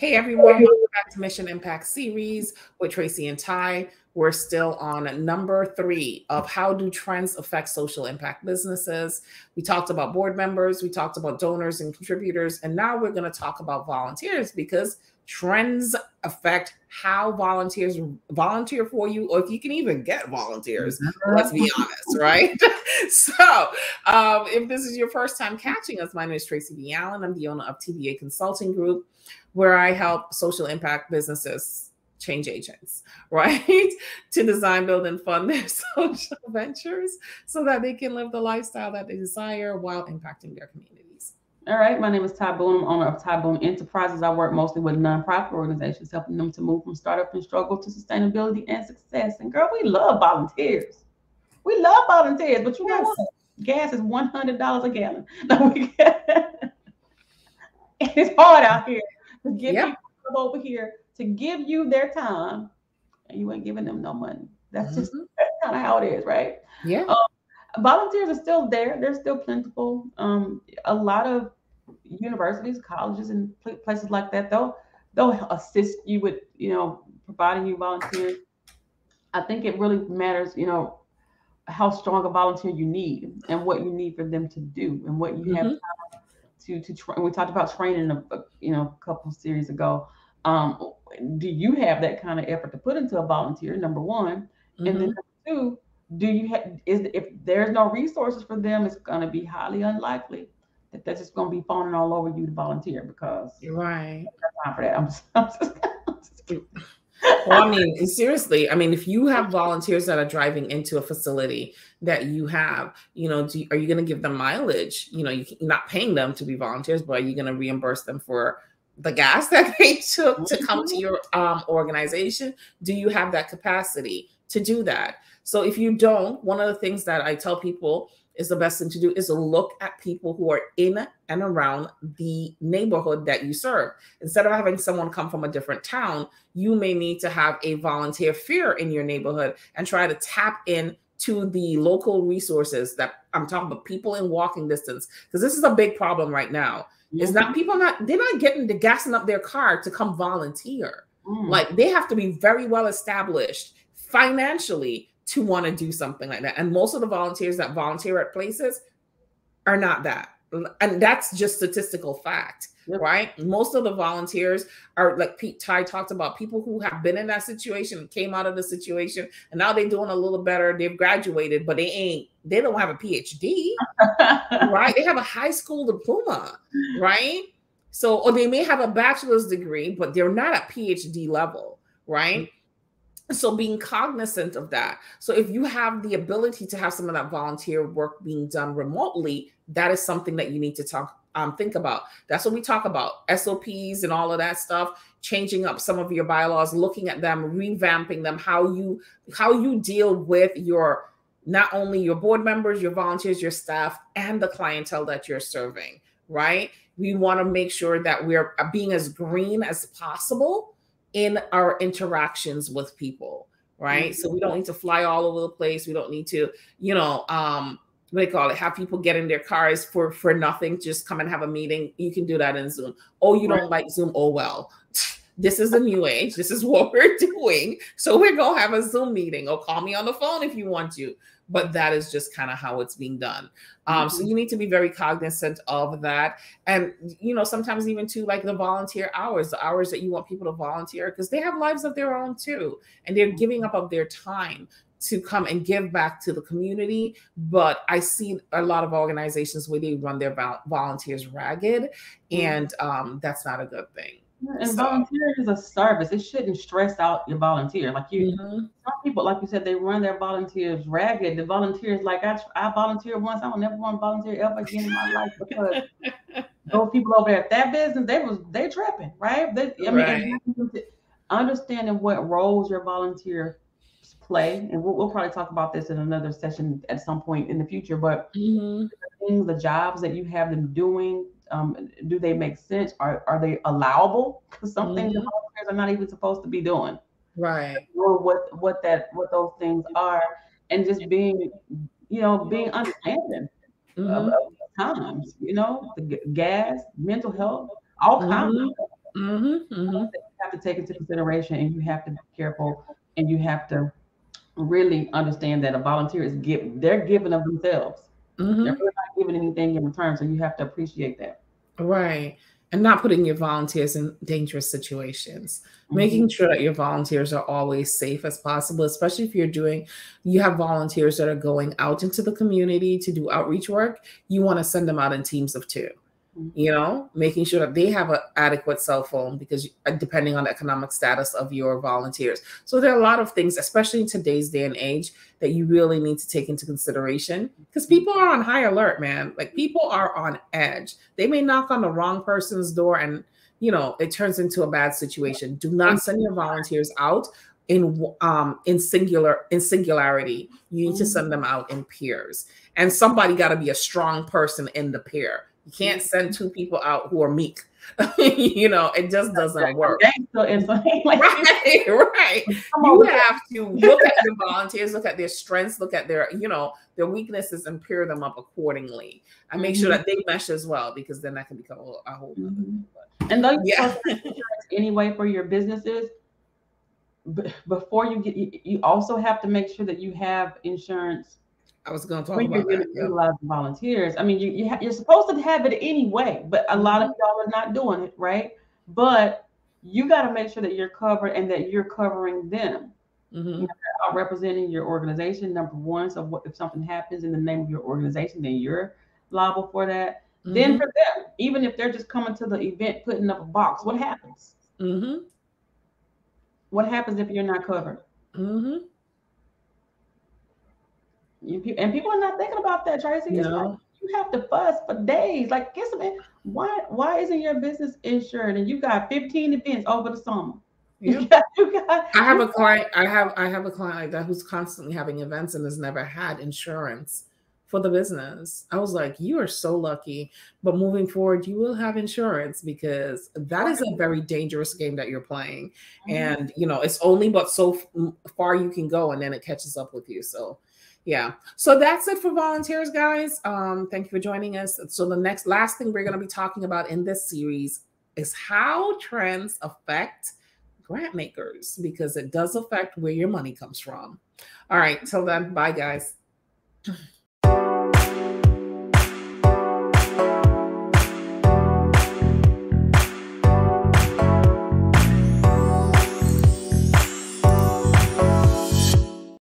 Hey everyone, welcome back to Mission Impact series with Tracy and Ty. We're still on number 3 of how do trends affect social impact businesses. We talked about board members, we talked about donors and contributors, and now we're going to talk about volunteers, because trends affect how volunteers volunteer for you, or if you can even get volunteers, let's be honest, right? So if this is your first time catching us, my name is Tracy B Allen. I'm the owner of TBA Consulting Group, where I help social impact businesses change agents, right? To design, build, and fund their social ventures so that they can live the lifestyle that they desire while impacting their communities. All right, my name is Ty Boone. I'm owner of Ty Boone Enterprises. I work mostly with nonprofit organizations, helping them to move from startup and struggle to sustainability and success. And girl, we love volunteers. We love volunteers, but you know what? Gas is $100 a gallon. No, it's hard out here to get people over here to give you their time, and you ain't giving them no money. That's just kind of how it is, right? Yeah. Volunteers are still there. They're still plentiful. A lot of universities, colleges, and places like that, they'll assist you with, you know, providing you volunteers. I think it really matters, you know, how strong a volunteer you need and what you need for them to do and what you have time to train. We talked about training, a couple series ago. Do you have that kind of effort to put into a volunteer, number one? And then number two, if there's no resources for them, it's going to be highly unlikely that that's just going to be phoning all over you to volunteer, because time for that. I'm just kidding. Well, I mean, seriously, I mean, if you have volunteers that are driving into a facility that you have, you know, are you going to give them mileage? You know, you're not paying them to be volunteers, but are you going to reimburse them for the gas that they took to come to your organization? Do you have that capacity to do that? So if you don't, one of the things that I tell people is the best thing to do is to look at people who are in and around the neighborhood that you serve. Instead of having someone come from a different town, you may need to have a volunteer fair in your neighborhood and try to tap in to the local resources. That I'm talking about people in walking distance, because this is a big problem right now. It's not people they're not getting to gassing up their car to come volunteer. Like, they have to be very well established financially to want to do something like that. And most of the volunteers that volunteer at places are not that. And that's just statistical fact, right? Most of the volunteers are, like Ty talked about, people who have been in that situation, came out of the situation, and now they're doing a little better. They've graduated, but they don't have a PhD, right? They have a high school diploma, right? So, or they may have a bachelor's degree, but they're not at PhD level, right? So being cognizant of that. So if you have the ability to have some of that volunteer work being done remotely, that is something that you need to think about. That's what we talk about, SOPs and all of that stuff, changing up some of your bylaws, looking at them, revamping them, how you deal with your, not only your board members, your volunteers, your staff, and the clientele that you're serving, right? We want to make sure that we're being as green as possible in our interactions with people, right? So we don't need to fly all over the place. We don't need to, you know, what do they call it? Have people get in their cars for nothing, just come and have a meeting. You can do that in Zoom. Oh, you don't like Zoom? Oh, well, this is the new age. This is what we're doing. So we're going to have a Zoom meeting, or call me on the phone if you want to. But that is just kind of how it's being done. So you need to be very cognizant of that. And, you know, sometimes even too, like the volunteer hours, the hours that you want people to volunteer, because they have lives of their own too. And they're giving up their time to come and give back to the community. But I see a lot of organizations where they run their volunteers ragged, and that's not a good thing. And volunteering is a service. It shouldn't stress out your volunteer. Like you, some people, like you said, they run their volunteers ragged. The volunteers, like I volunteered once. I don't never want to volunteer ever again in my life, because those people over there at that business, they tripping, right? Understanding what roles your volunteer play, and we'll probably talk about this in another session at some point in the future. But the jobs that you have them doing. Do they make sense? Are they allowable? Because some things the volunteers are not even supposed to be doing, right? Or what those things are, and just being, you know, being understanding of times, you know, the gas, mental health, all kinds of Mm-hmm, mm-hmm. You have to take into consideration, and you have to be careful, and you have to really understand that a volunteer is they're giving of themselves. Mm-hmm. They're really not giving anything in return, so you have to appreciate that. Right. And not putting your volunteers in dangerous situations, mm-hmm. making sure that your volunteers are always safe as possible, especially if you have volunteers that are going out into the community to do outreach work. You want to send them out in teams of two, mm-hmm. you know, making sure that they have an adequate cell phone, because depending on the economic status of your volunteers. So there are a lot of things, especially in today's day and age, that you really need to take into consideration, because people are on high alert, man. Like, people are on edge. They may knock on the wrong person's door and, you know, it turns into a bad situation. Do not send your volunteers out in singularity. You need to send them out in pairs. And somebody got to be a strong person in the pair. You can't send two people out who are meek. You know, it just doesn't work. Right, right. You have to look at your volunteers, look at their strengths, look at their, you know, their weaknesses, and pair them up accordingly, and make sure that they mesh as well, because then that can become a whole other thing. And though you have insurance anyway for your businesses, before you get, you also have to make sure that you have insurance. I was going to talk about that. Utilize volunteers. I mean, you're supposed to have it anyway, but a lot of y'all are not doing it, right? But you got to make sure that you're covered and that you're covering them. Mm-hmm. You're representing your organization, number one. So if something happens in the name of your organization, then you're liable for that. Mm-hmm. Then for them, even if they're just coming to the event, putting up a box, what happens? Mm-hmm. What happens if you're not covered? Mm-hmm. And people are not thinking about that, Tracy. No. It's like, you have to fuss for days. Like, guess what? Why isn't your business insured? And you got 15 events over the summer. Yeah. I have a client like that who's constantly having events and has never had insurance for the business. I was like, you are so lucky. But moving forward, you will have insurance, because that is a very dangerous game that you're playing. Mm-hmm. And you know, it's only but so far you can go, and then it catches up with you. So. Yeah. So that's it for volunteers, guys. Thank you for joining us. So the last thing we're going to be talking about in this series is how trends affect grant makers, because it does affect where your money comes from. All right. Till then, bye, guys.